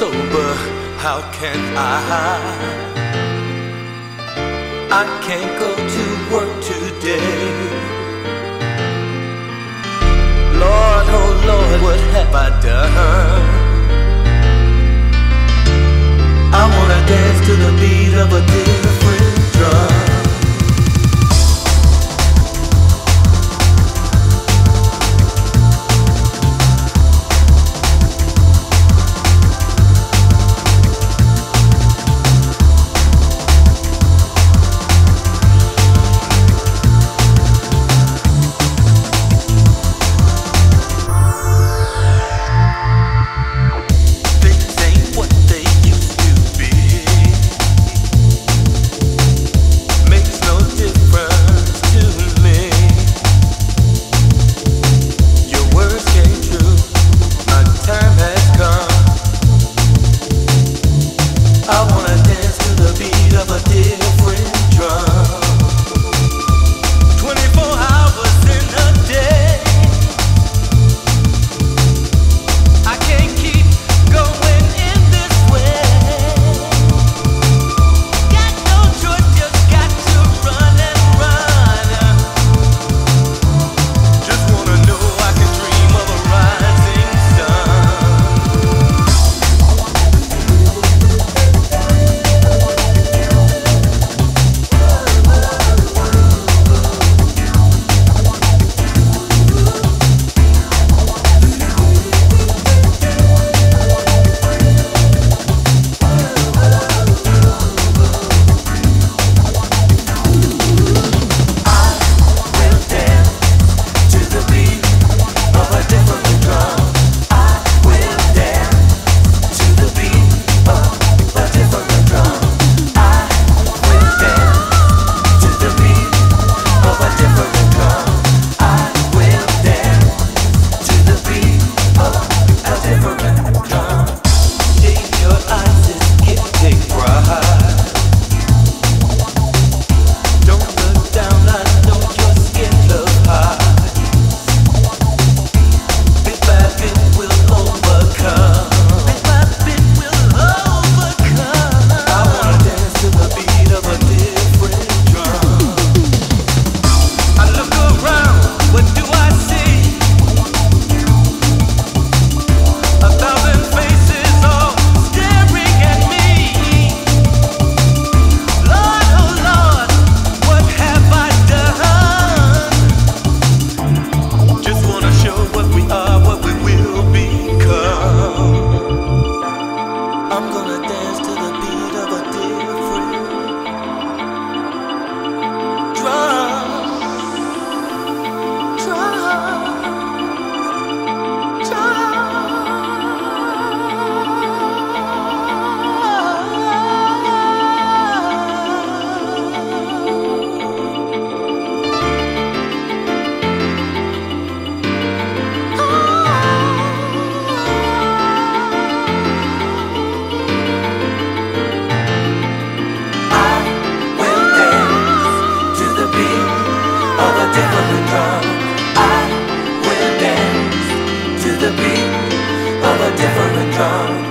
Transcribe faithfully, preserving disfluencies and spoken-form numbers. sober, how can I? I can't go to work today. Lord, oh Lord, what have I done? I wanna dance to the beat of a different drum. I will dance to the beat of a different drum.